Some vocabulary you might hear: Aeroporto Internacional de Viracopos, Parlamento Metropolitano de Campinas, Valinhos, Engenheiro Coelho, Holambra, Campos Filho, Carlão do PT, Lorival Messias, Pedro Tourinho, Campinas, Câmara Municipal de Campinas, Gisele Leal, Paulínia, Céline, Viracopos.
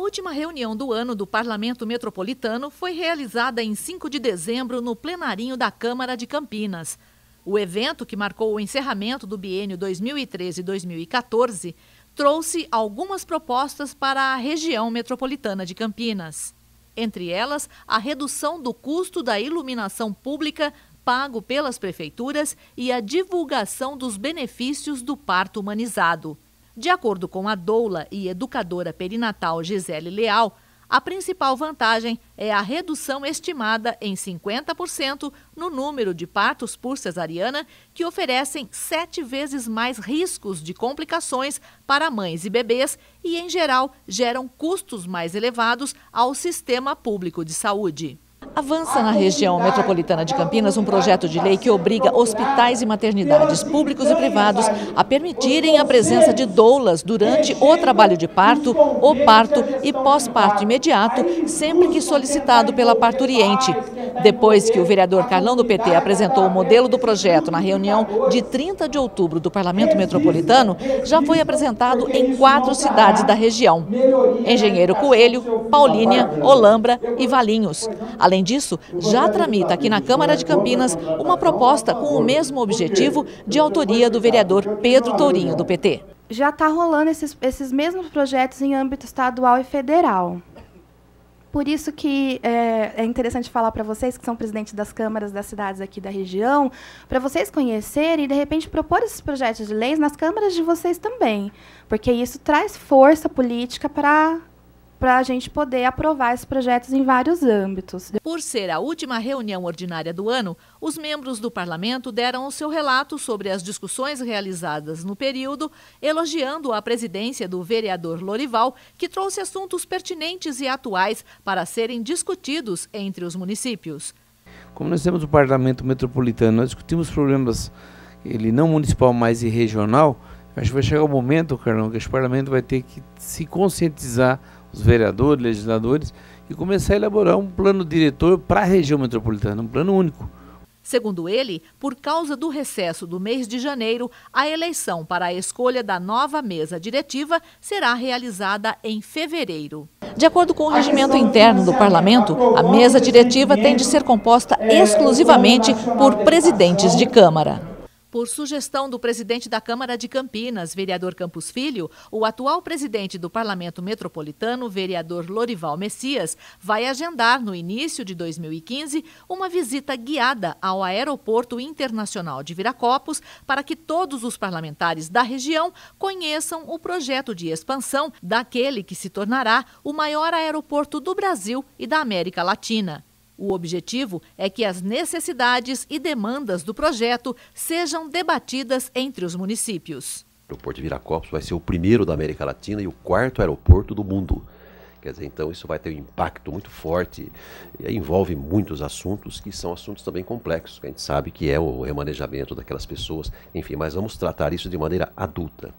última reunião do ano do Parlamento Metropolitano foi realizada em 5 de dezembro no plenarinho da Câmara de Campinas. O evento, que marcou o encerramento do biênio 2013-2014, trouxe algumas propostas para a região metropolitana de Campinas. Entre elas, a redução do custo da iluminação pública pago pelas prefeituras e a divulgação dos benefícios do parto humanizado. De acordo com a doula e educadora perinatal Gisele Leal, a principal vantagem é a redução estimada em 50% no número de partos por cesariana, que oferecem 7 vezes mais riscos de complicações para mães e bebês e, em geral, geram custos mais elevados ao sistema público de saúde. Avança na região metropolitana de Campinas um projeto de lei que obriga hospitais e maternidades públicos e privados a permitirem a presença de doulas durante o trabalho de parto, o parto e pós-parto imediato, sempre que solicitado pela parturiente. Depois que o vereador Carlão do PT apresentou o modelo do projeto na reunião de 30 de outubro do Parlamento Metropolitano, já foi apresentado em 4 cidades da região: Engenheiro Coelho, Paulínia, Holambra e Valinhos. Além disso, já tramita aqui na Câmara de Campinas uma proposta com o mesmo objetivo, de autoria do vereador Pedro Tourinho, do PT. Já está rolando esses mesmos projetos em âmbito estadual e federal. Por isso que é interessante falar para vocês, que são presidentes das câmaras das cidades aqui da região, para vocês conhecerem e, de repente, propor esses projetos de leis nas câmaras de vocês também, porque isso traz força política para a gente poder aprovar esses projetos em vários âmbitos. Por ser a última reunião ordinária do ano, os membros do parlamento deram o seu relato sobre as discussões realizadas no período, elogiando a presidência do vereador Lorival, que trouxe assuntos pertinentes e atuais para serem discutidos entre os municípios. Como nós temos o Parlamento Metropolitano, nós discutimos problemas, ele não municipal, mas e regional. Acho que vai chegar o momento, Carlão, que esse parlamento vai ter que se conscientizar, os vereadores, legisladores, e começar a elaborar um plano diretor para a região metropolitana, um plano único. Segundo ele, por causa do recesso do mês de janeiro, a eleição para a escolha da nova mesa diretiva será realizada em fevereiro. De acordo com o regimento interno do Parlamento, a mesa diretiva tem de ser composta exclusivamente por presidentes de Câmara. Por sugestão do presidente da Câmara de Campinas, vereador Campos Filho, o atual presidente do Parlamento Metropolitano, vereador Lorival Messias, vai agendar, no início de 2015, uma visita guiada ao Aeroporto Internacional de Viracopos para que todos os parlamentares da região conheçam o projeto de expansão daquele que se tornará o maior aeroporto do Brasil e da América Latina. O objetivo é que as necessidades e demandas do projeto sejam debatidas entre os municípios. O aeroporto de Viracopos vai ser o primeiro da América Latina e o 4º aeroporto do mundo. Quer dizer, então isso vai ter um impacto muito forte, e envolve muitos assuntos, que são assuntos também complexos, que a gente sabe que é o remanejamento daquelas pessoas, enfim, mas vamos tratar isso de maneira adulta.